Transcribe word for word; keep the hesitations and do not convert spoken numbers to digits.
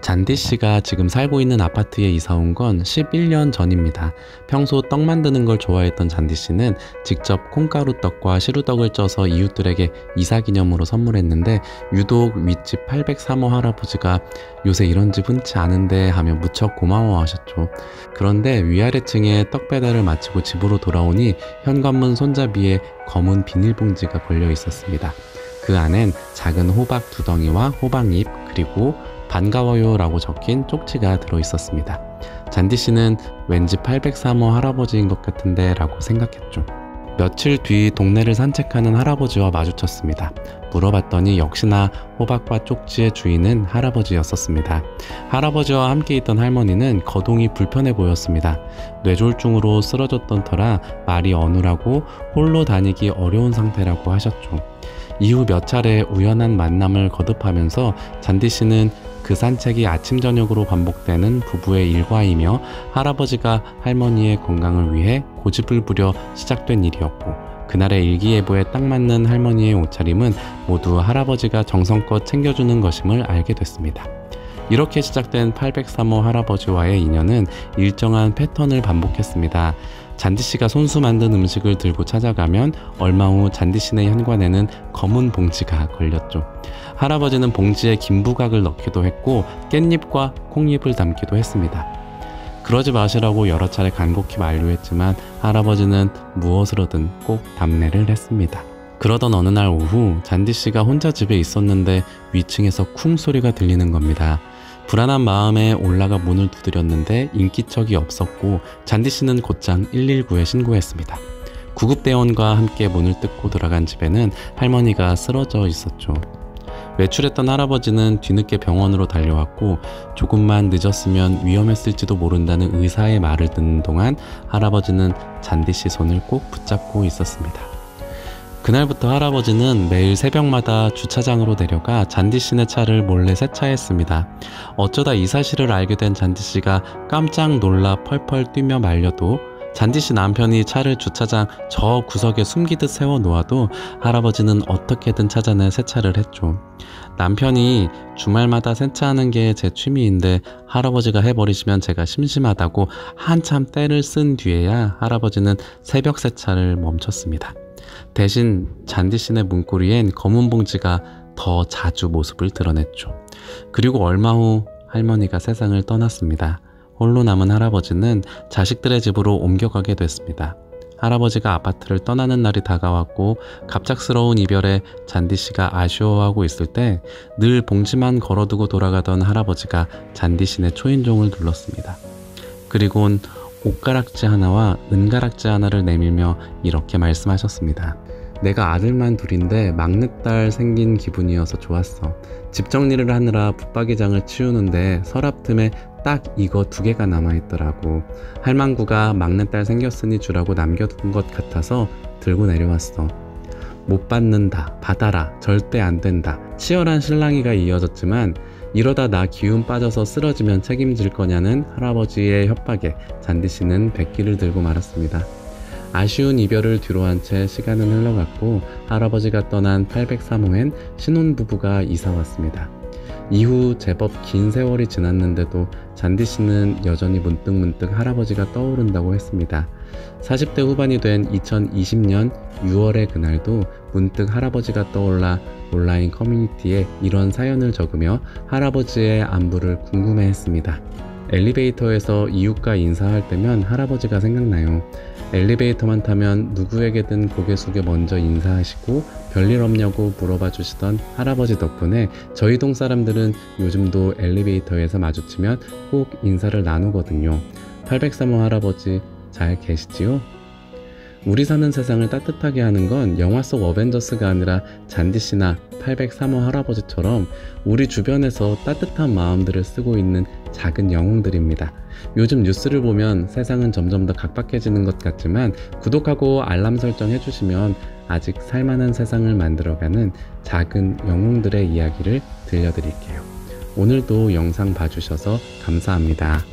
잔디씨가 지금 살고 있는 아파트에 이사온 건 십일 년 전입니다. 평소 떡 만드는 걸 좋아했던 잔디씨는 직접 콩가루떡과 시루떡을 쪄서 이웃들에게 이사기념으로 선물했는데, 유독 윗집 팔백삼 호 할아버지가 요새 이런 집 흔치 않은데 하며 무척 고마워하셨죠. 그런데 위아래층에 떡 배달을 마치고 집으로 돌아오니 현관문 손잡이에 검은 비닐봉지가 걸려 있었습니다. 그 안엔 작은 호박 두덩이와 호박잎, 그리고 반가워요 라고 적힌 쪽지가 들어있었습니다. 잔디씨는 왠지 팔백삼 호 할아버지인 것 같은데 라고 생각했죠. 며칠 뒤 동네를 산책하는 할아버지와 마주쳤습니다. 물어봤더니 역시나 호박과 쪽지의 주인은 할아버지였었습니다. 할아버지와 함께 있던 할머니는 거동이 불편해 보였습니다. 뇌졸중으로 쓰러졌던 터라 말이 어눌하고 홀로 다니기 어려운 상태라고 하셨죠. 이후 몇 차례 우연한 만남을 거듭하면서 잔디씨는 그 산책이 아침 저녁으로 반복되는 부부의 일과이며, 할아버지가 할머니의 건강을 위해 고집을 부려 시작된 일이었고, 그날의 일기예보에 딱 맞는 할머니의 옷차림은 모두 할아버지가 정성껏 챙겨주는 것임을 알게 됐습니다. 이렇게 시작된 팔백삼 호 할아버지와의 인연은 일정한 패턴을 반복했습니다. 잔디씨가 손수 만든 음식을 들고 찾아가면 얼마 후 잔디씨네 현관에는 검은 봉지가 걸렸죠. 할아버지는 봉지에 김부각을 넣기도 했고 깻잎과 콩잎을 담기도 했습니다. 그러지 마시라고 여러 차례 간곡히 만류했지만 할아버지는 무엇으로든 꼭 답례를 했습니다. 그러던 어느 날 오후, 잔디씨가 혼자 집에 있었는데 위층에서 쿵 소리가 들리는 겁니다. 불안한 마음에 올라가 문을 두드렸는데 인기척이 없었고, 잔디씨는 곧장 일일구에 신고했습니다. 구급대원과 함께 문을 뜯고 들어간 집에는 할머니가 쓰러져 있었죠. 외출했던 할아버지는 뒤늦게 병원으로 달려왔고, 조금만 늦었으면 위험했을지도 모른다는 의사의 말을 듣는 동안 할아버지는 잔디씨 손을 꼭 붙잡고 있었습니다. 그날부터 할아버지는 매일 새벽마다 주차장으로 내려가 잔디씨네 차를 몰래 세차했습니다. 어쩌다 이 사실을 알게 된 잔디씨가 깜짝 놀라 펄펄 뛰며 말려도, 잔디씨 남편이 차를 주차장 저 구석에 숨기듯 세워놓아도 할아버지는 어떻게든 찾아내 세차를 했죠. 남편이 주말마다 세차하는 게 제 취미인데 할아버지가 해버리시면 제가 심심하다고 한참 때를 쓴 뒤에야 할아버지는 새벽 세차를 멈췄습니다. 대신 잔디씨네 문고리엔 검은 봉지가 더 자주 모습을 드러냈죠. 그리고 얼마 후 할머니가 세상을 떠났습니다. 홀로 남은 할아버지는 자식들의 집으로 옮겨가게 됐습니다. 할아버지가 아파트를 떠나는 날이 다가왔고, 갑작스러운 이별에 잔디씨가 아쉬워하고 있을 때 늘 봉지만 걸어두고 돌아가던 할아버지가 잔디씨네 초인종을 눌렀습니다. 그리곤 옷가락지 하나와 은가락지 하나를 내밀며 이렇게 말씀하셨습니다. 내가 아들만 둘인데 막내딸 생긴 기분이어서 좋았어. 집 정리를 하느라 붙박이장을 치우는데 서랍 틈에 딱 이거 두 개가 남아있더라고. 할망구가 막내딸 생겼으니 주라고 남겨둔 것 같아서 들고 내려왔어. 못 받는다, 받아라, 절대 안 된다. 치열한 실랑이가 이어졌지만 이러다 나 기운 빠져서 쓰러지면 책임질 거냐는 할아버지의 협박에 잔디씨는 백기를 들고 말았습니다. 아쉬운 이별을 뒤로한 채 시간은 흘러갔고, 할아버지가 떠난 팔백삼 호엔 신혼부부가 이사왔습니다. 이후 제법 긴 세월이 지났는데도 잔디씨는 여전히 문득문득 할아버지가 떠오른다고 했습니다. 사십 대 후반이 된 이천이십 년 유월의 그날도 문득 할아버지가 떠올라 온라인 커뮤니티에 이런 사연을 적으며 할아버지의 안부를 궁금해했습니다. 엘리베이터에서 이웃과 인사할 때면 할아버지가 생각나요. 엘리베이터만 타면 누구에게든 고개 숙여 먼저 인사하시고 별일 없냐고 물어봐 주시던 할아버지 덕분에 저희 동 사람들은 요즘도 엘리베이터에서 마주치면 꼭 인사를 나누거든요. 팔백삼 호 할아버지 잘 계시지요? 우리 사는 세상을 따뜻하게 하는 건 영화 속 어벤져스가 아니라 잔디씨나 팔백삼 호 할아버지처럼 우리 주변에서 따뜻한 마음들을 쓰고 있는 작은 영웅들입니다. 요즘 뉴스를 보면 세상은 점점 더 각박해지는 것 같지만, 구독하고 알람 설정 해주시면 아직 살만한 세상을 만들어가는 작은 영웅들의 이야기를 들려드릴게요. 오늘도 영상 봐주셔서 감사합니다.